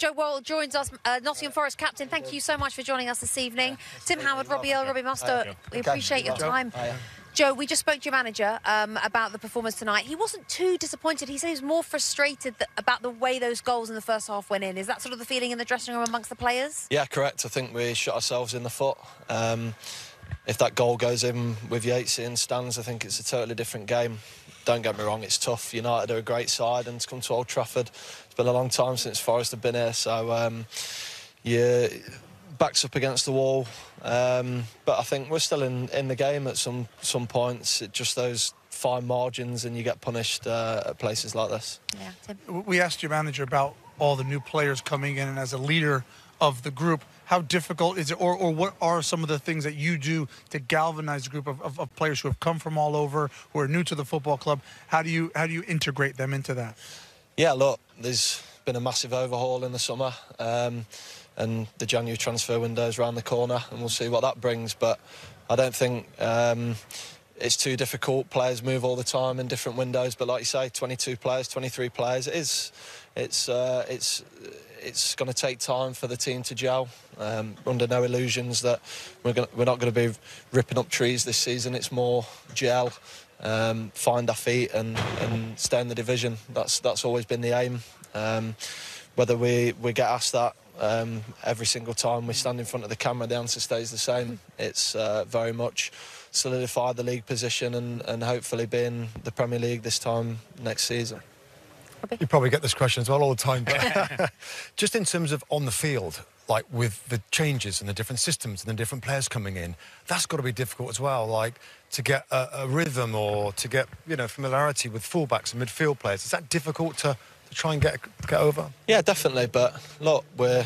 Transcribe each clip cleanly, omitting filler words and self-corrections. Joe Worrall joins us, Nottingham Forest captain. Thank you so much for joining us this evening. Tim Howard, Robbie Earl, Robbie Mustard, we appreciate your time. Joe, we just spoke to your manager about the performance tonight. He wasn't too disappointed. He said he was more frustrated about the way those goals in the first half went in. Is that sort of the feeling in the dressing room amongst the players? Yeah, correct. I think we shot ourselves in the foot. If that goal goes in with Yates and Stans, I think it's a totally different game. Don't get me wrong, it's tough. United are a great side, and to come to Old Trafford, it's been a long time since Forest have been here. So, yeah, backs up against the wall. But I think we're still in the game at some points. It's just those fine margins, and you get punished at places like this. Yeah, Tim. We asked your manager about all the new players coming in, and as a leader of the group, how difficult is it, or what are some of the things that you do to galvanize a group of players who have come from all over, who are new to the football club? How do you integrate them into that? Yeah, look, there's been a massive overhaul in the summer, and the January transfer window's round the corner, and we'll see what that brings. But I don't think it's too difficult. Players move all the time in different windows, but like you say, 22 players, 23 players. It's going to take time for the team to gel. Under no illusions that we're not going to be ripping up trees this season. It's more gel, find our feet, and stay in the division. That's always been the aim. Whether we get asked that every single time we stand in front of the camera, the answer stays the same. It's very much solidified the league position and hopefully be in the Premier League this time next season. You probably get this question as well all the time, but just in terms of on the field, like with the changes and the different systems and the different players coming in, that's got to be difficult as well, like to get a rhythm or to get, familiarity with fullbacks and midfield players. Is that difficult to try and get over? Yeah, definitely, but look, we're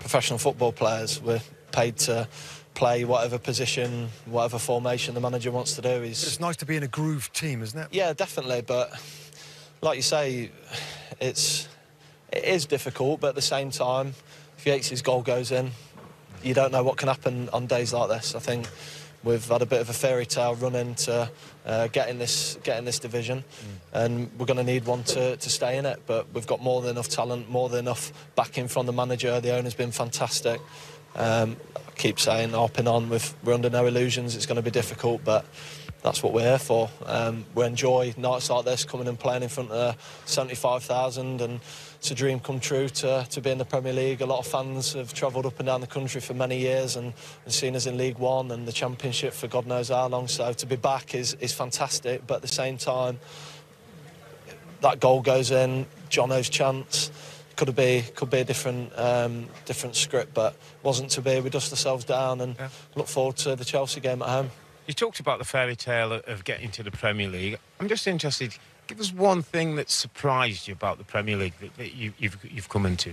professional football players. We're paid to play whatever position, whatever formation the manager wants to do. It's nice to be in a grooved team, isn't it? Yeah, definitely, but like you say, it is difficult, but at the same time, if Yates' goal goes in, you don't know what can happen on days like this. I think we've had a bit of a fairy tale run into getting this division, and we're going to need one to stay in it. But we've got more than enough talent, more than enough backing from the manager. The owner's been fantastic. I keep saying, hopping on, we're under no illusions. It's going to be difficult, but that's what we're here for. We enjoy nights like this, coming and playing in front of 75,000, and it's a dream come true to be in the Premier League. A lot of fans have travelled up and down the country for many years and seen us in League One and the Championship for God knows how long, so to be back is fantastic. But at the same time, that goal goes in, Jono's chance, could be a different script, but wasn't to be. We dust ourselves down and look forward to the Chelsea game at home. You talked about the fairy tale of getting to the Premier League. I'm just interested, give us one thing that surprised you about the Premier League that you've come into.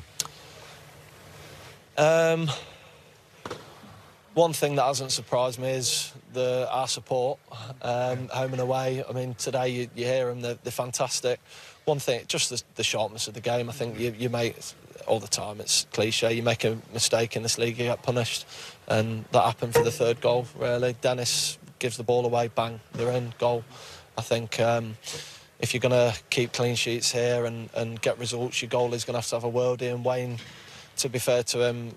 One thing that hasn't surprised me is our support, home and away. I mean, today you hear them, they're fantastic. One thing, just the sharpness of the game. I think you make, all the time, it's cliche, you make a mistake in this league, you get punished, and that happened for the third goal, really. Dennis gives the ball away, bang, they're in, goal. I think if you're going to keep clean sheets here and get results, your goalie's going to have a world in. Wayne, to be fair to him,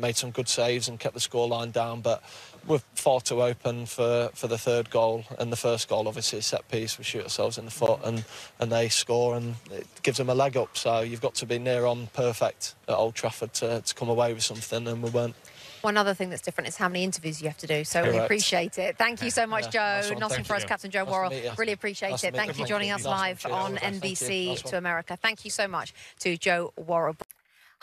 made some good saves and kept the scoreline down, but we're far too open for the third goal, and the first goal, obviously, a set-piece. We shoot ourselves in the foot, and they score, and it gives them a leg up. So you've got to be near on perfect at Old Trafford to come away with something, and we weren't. One other thing that's different is how many interviews you have to do, so correct. We appreciate it. Thank you so much, Joe. Nice Nottingham Forest captain Joe Worrall. Really appreciate it. Thank you for joining us live on NBC to America. Thank you so much to Joe Worrall.